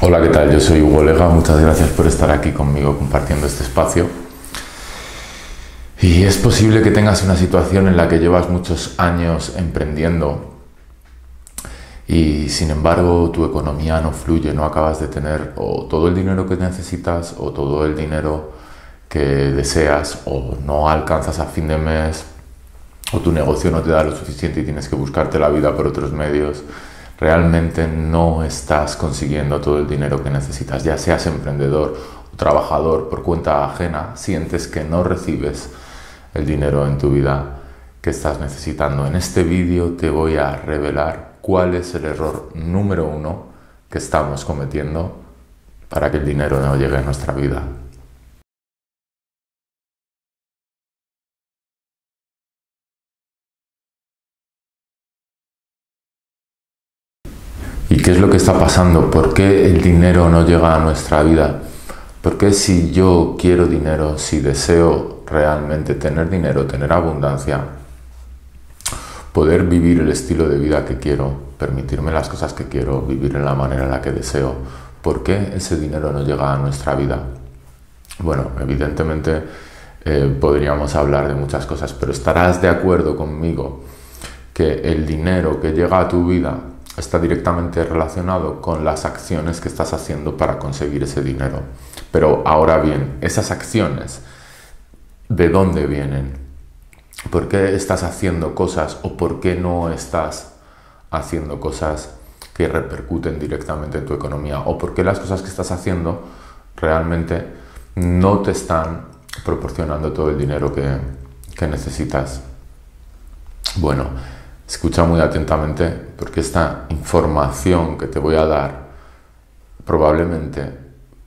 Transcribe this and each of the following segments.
Hola, ¿qué tal? Yo soy Hugo Lega, muchas gracias por estar aquí conmigo compartiendo este espacio. Y es posible que tengas una situación en la que llevas muchos años emprendiendo y sin embargo tu economía no fluye, no acabas de tener o todo el dinero que necesitas o todo el dinero que deseas, o no alcanzas a fin de mes, o tu negocio no te da lo suficiente y tienes que buscarte la vida por otros medios. Realmente no estás consiguiendo todo el dinero que necesitas. Ya seas emprendedor o trabajador por cuenta ajena, sientes que no recibes el dinero en tu vida que estás necesitando. En este vídeo te voy a revelar cuál es el error número 1 que estamos cometiendo para que el dinero no llegue a nuestra vida. ¿Y qué es lo que está pasando? ¿Por qué el dinero no llega a nuestra vida? Porque si yo quiero dinero, si deseo realmente tener dinero, tener abundancia, poder vivir el estilo de vida que quiero, permitirme las cosas que quiero, vivir en la manera en la que deseo, ¿por qué ese dinero no llega a nuestra vida? Bueno, evidentemente podríamos hablar de muchas cosas, pero estarás de acuerdo conmigo que el dinero que llega a tu vida está directamente relacionado con las acciones que estás haciendo para conseguir ese dinero. Pero ahora bien, esas acciones, ¿de dónde vienen? ¿Por qué estás haciendo cosas o por qué no estás haciendo cosas que repercuten directamente en tu economía? ¿O por qué las cosas que estás haciendo realmente no te están proporcionando todo el dinero que necesitas? Bueno, escucha muy atentamente, porque esta información que te voy a dar probablemente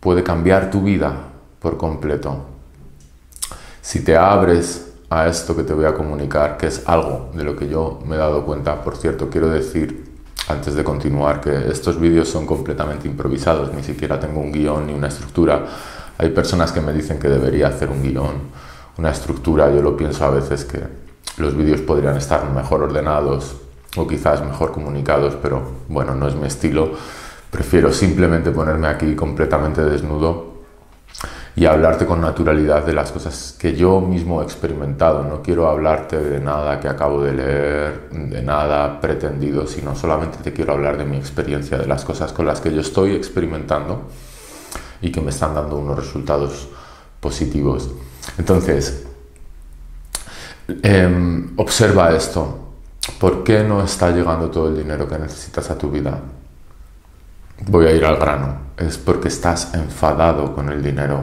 puede cambiar tu vida por completo. Si te abres a esto que te voy a comunicar, que es algo de lo que yo me he dado cuenta. Por cierto, quiero decir, antes de continuar, que estos vídeos son completamente improvisados, ni siquiera tengo un guión ni una estructura. Hay personas que me dicen que debería hacer un guión, una estructura. Yo lo pienso a veces que los vídeos podrían estar mejor ordenados o quizás mejor comunicados, pero bueno, no es mi estilo. Prefiero simplemente ponerme aquí completamente desnudo y hablarte con naturalidad de las cosas que yo mismo he experimentado. No quiero hablarte de nada que acabo de leer, de nada pretendido, sino solamente te quiero hablar de mi experiencia, de las cosas con las que yo estoy experimentando y que me están dando unos resultados positivos. Entonces, observa esto. ¿Por qué no está llegando todo el dinero que necesitas a tu vida? Voy a ir al grano. Es porque estás enfadado con el dinero.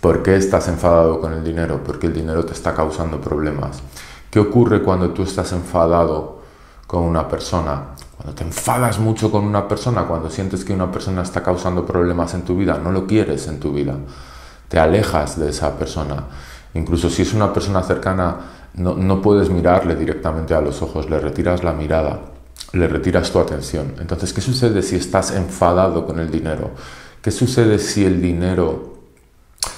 ¿Por qué estás enfadado con el dinero? Porque el dinero te está causando problemas. ¿Qué ocurre cuando tú estás enfadado con una persona? Cuando te enfadas mucho con una persona, cuando sientes que una persona está causando problemas en tu vida, no lo quieres en tu vida, te alejas de esa persona. Incluso si es una persona cercana, no puedes mirarle directamente a los ojos, le retiras la mirada, le retiras tu atención. Entonces, ¿qué sucede si estás enfadado con el dinero? ¿Qué sucede si el dinero,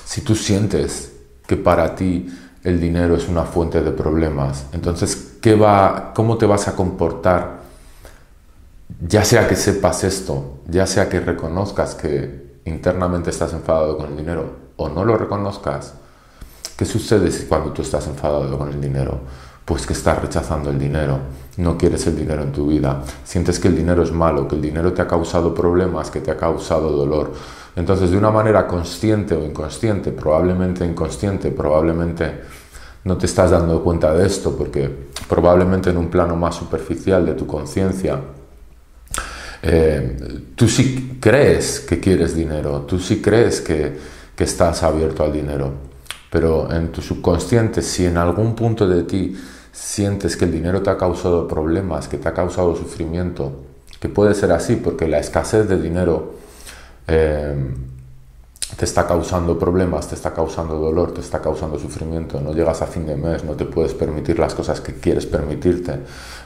si tú sientes que para ti el dinero es una fuente de problemas? Entonces, ¿cómo te vas a comportar? Ya sea que sepas esto, ya sea que reconozcas que internamente estás enfadado con el dinero o no lo reconozcas, ¿qué sucede cuando tú estás enfadado con el dinero? Pues que estás rechazando el dinero, no quieres el dinero en tu vida, sientes que el dinero es malo, que el dinero te ha causado problemas, que te ha causado dolor. Entonces, de una manera consciente o inconsciente, probablemente no te estás dando cuenta de esto, porque probablemente en un plano más superficial de tu conciencia, tú sí crees que quieres dinero, tú sí crees que estás abierto al dinero. Pero en tu subconsciente, si en algún punto de ti sientes que el dinero te ha causado problemas, que te ha causado sufrimiento, que puede ser así porque la escasez de dinero te está causando problemas, te está causando dolor, te está causando sufrimiento, no llegas a fin de mes, no te puedes permitir las cosas que quieres permitirte,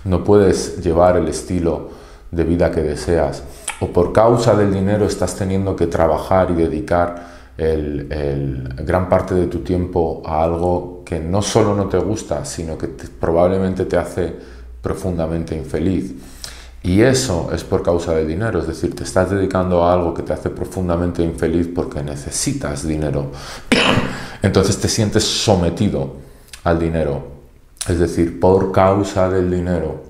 no puedes llevar el estilo de vida que deseas, o por causa del dinero estás teniendo que trabajar y dedicar gran parte de tu tiempo a algo que no solo no te gusta, sino que probablemente te hace profundamente infeliz. Y eso es por causa de dinero, es decir, te estás dedicando a algo que te hace profundamente infeliz porque necesitas dinero. Entonces te sientes sometido al dinero, es decir, por causa del dinero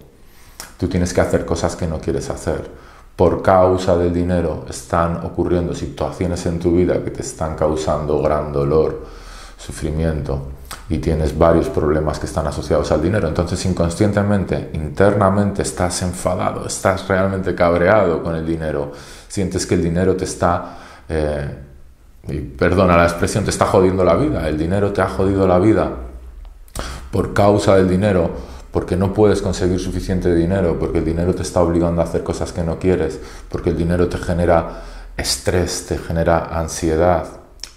tú tienes que hacer cosas que no quieres hacer. Por causa del dinero están ocurriendo situaciones en tu vida que te están causando gran dolor, sufrimiento, y tienes varios problemas que están asociados al dinero. Entonces inconscientemente, internamente estás enfadado, estás realmente cabreado con el dinero, sientes que el dinero te está, y perdona la expresión, te está jodiendo la vida. El dinero te ha jodido la vida por causa del dinero, porque no puedes conseguir suficiente dinero, porque el dinero te está obligando a hacer cosas que no quieres, porque el dinero te genera estrés, te genera ansiedad.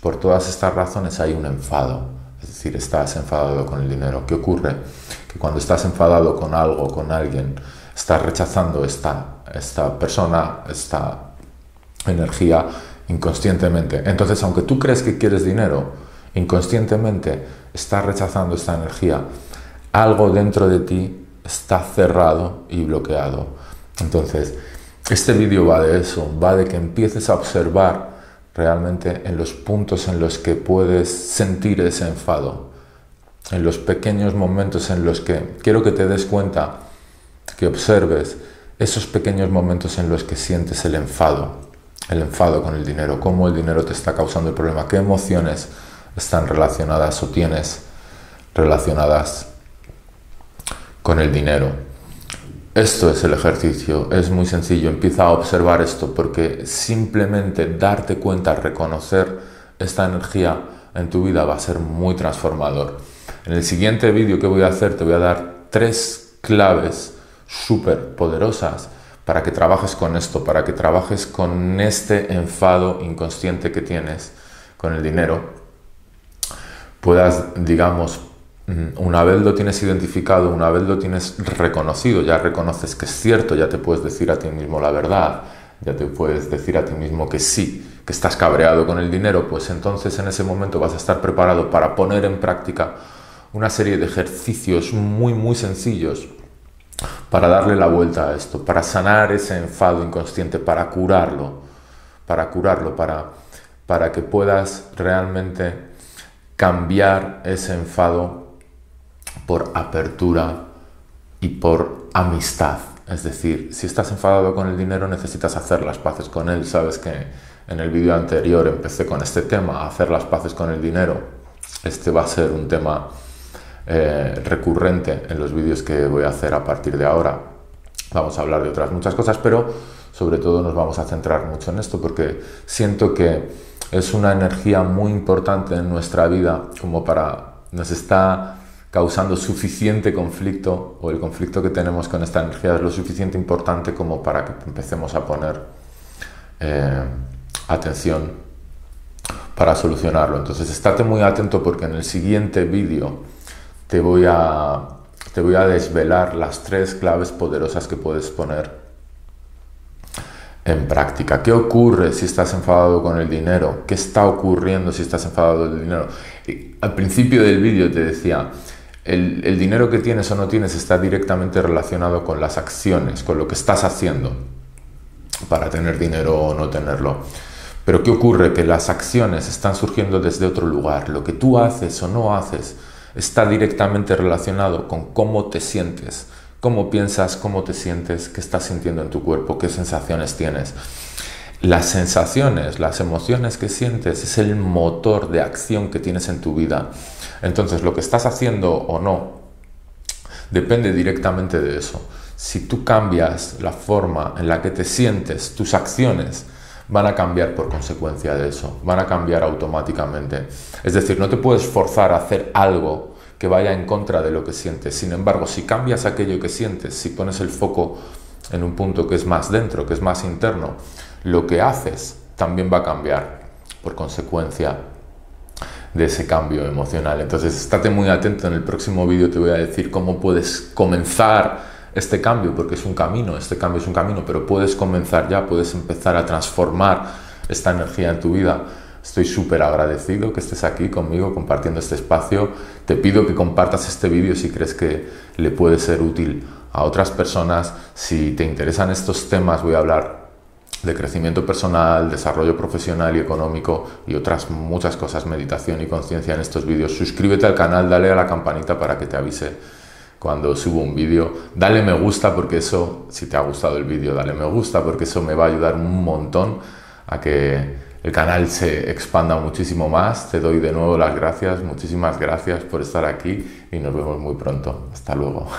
Por todas estas razones hay un enfado. Es decir, estás enfadado con el dinero. ¿Qué ocurre? Que cuando estás enfadado con algo, con alguien, estás rechazando esta persona, esta energía inconscientemente. Entonces, aunque tú crees que quieres dinero, inconscientemente estás rechazando esta energía. Algo dentro de ti está cerrado y bloqueado. Entonces, este vídeo va de eso, va de que empieces a observar realmente en los puntos en los que puedes sentir ese enfado, en los pequeños momentos en los que quiero que te des cuenta, que observes esos pequeños momentos en los que sientes el enfado con el dinero, cómo el dinero te está causando el problema, qué emociones están relacionadas o tienes relacionadas con el dinero. Esto es el ejercicio, es muy sencillo, empieza a observar esto, porque simplemente darte cuenta, reconocer esta energía en tu vida va a ser muy transformador. En el siguiente vídeo que voy a hacer te voy a dar 3 claves súper poderosas para que trabajes con esto, para que trabajes con este enfado inconsciente que tienes con el dinero. Puedas, digamos, una vez lo tienes identificado, una vez lo tienes reconocido, ya reconoces que es cierto, ya te puedes decir a ti mismo la verdad, ya te puedes decir a ti mismo que sí, que estás cabreado con el dinero, pues entonces en ese momento vas a estar preparado para poner en práctica una serie de ejercicios muy sencillos para darle la vuelta a esto, para sanar ese enfado inconsciente, para curarlo, para que puedas realmente cambiar ese enfado por apertura y por amistad. Es decir, si estás enfadado con el dinero necesitas hacer las paces con él. Sabes que en el vídeo anterior empecé con este tema, hacer las paces con el dinero. Este va a ser un tema recurrente en los vídeos que voy a hacer a partir de ahora. Vamos a hablar de otras muchas cosas, pero sobre todo nos vamos a centrar mucho en esto, porque siento que es una energía muy importante en nuestra vida como para... nos está causando suficiente conflicto, o el conflicto que tenemos con esta energía es lo suficiente importante como para que empecemos a poner atención para solucionarlo. Entonces estate muy atento, porque en el siguiente vídeo te voy a desvelar las 3 claves poderosas que puedes poner en práctica. ¿Qué ocurre si estás enfadado con el dinero? ¿Qué está ocurriendo si estás enfadado con el dinero? Y al principio del vídeo te decía... El dinero que tienes o no tienes está directamente relacionado con las acciones, con lo que estás haciendo para tener dinero o no tenerlo. Pero ¿qué ocurre? Que las acciones están surgiendo desde otro lugar. Lo que tú haces o no haces está directamente relacionado con cómo te sientes, cómo piensas, cómo te sientes, qué estás sintiendo en tu cuerpo, qué sensaciones tienes. Las sensaciones, las emociones que sientes es el motor de acción que tienes en tu vida. Entonces, lo que estás haciendo o no depende directamente de eso. Si tú cambias la forma en la que te sientes, tus acciones van a cambiar por consecuencia de eso, van a cambiar automáticamente. Es decir, no te puedes forzar a hacer algo que vaya en contra de lo que sientes. Sin embargo, si cambias aquello que sientes, si pones el foco en un punto que es más dentro, que es más interno, lo que haces también va a cambiar por consecuencia de ese cambio emocional. Entonces estate muy atento, en el próximo vídeo te voy a decir cómo puedes comenzar este cambio, porque es un camino, este cambio es un camino, pero puedes comenzar ya, puedes empezar a transformar esta energía en tu vida. Estoy súper agradecido que estés aquí conmigo compartiendo este espacio. Te pido que compartas este vídeo si crees que le puede ser útil a otras personas. Si te interesan estos temas, voy a hablar de crecimiento personal, desarrollo profesional y económico y otras muchas cosas, meditación y conciencia en estos vídeos. Suscríbete al canal, dale a la campanita para que te avise cuando subo un vídeo. Dale me gusta porque eso, si te ha gustado el vídeo, dale me gusta porque eso me va a ayudar un montón a que el canal se expanda muchísimo más. Te doy de nuevo las gracias, muchísimas gracias por estar aquí y nos vemos muy pronto. Hasta luego.